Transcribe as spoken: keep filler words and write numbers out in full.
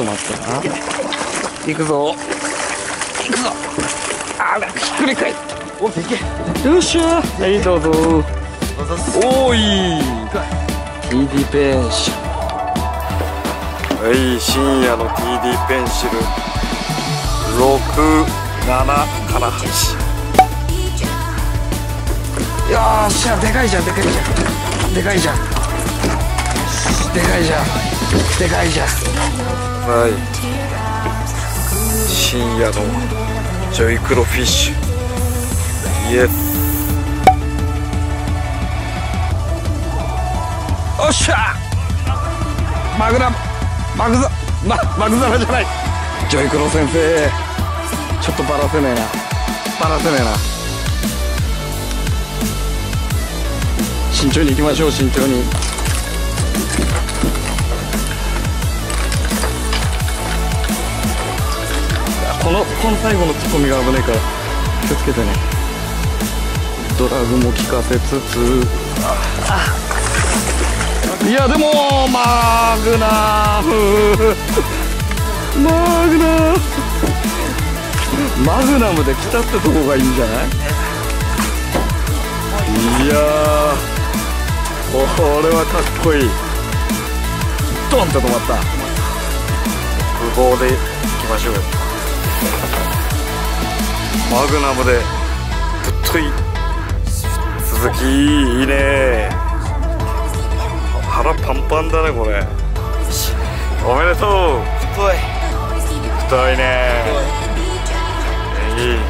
と待ってな。行くぞ行くぞ。あー、ひっくり返った。おっ、でけえ。よっしゃー。はい、どうぞー。おーいー。 ティーディー ペンシル。はい、深夜の ティーディー ペンシルろく、なな、はち。よーしゃ、でかいじゃんでかいじゃんでかいじゃんでかいじゃんでかいじゃん。はい、深夜のジョイクロフィッシュ、イエス。おっしゃー。マグナムマグザママグザラじゃない、ジョイクロ先生。ちょっとバラせねえなバラせねえな。慎重に行きましょう、慎重に。このこの最後のツッコミが危ないから気をつけてね。ドラグも効かせつつ、ああ、いやでもマグナムマグナムマグナムで来たってとこがいいんじゃない。いやー、これはかっこいい。ドンって止まった。無謀でいきましょうよ。マグナムでぶっとい続き。いいね。腹パンパンだねこれ。おめでとう。太い太いね。いい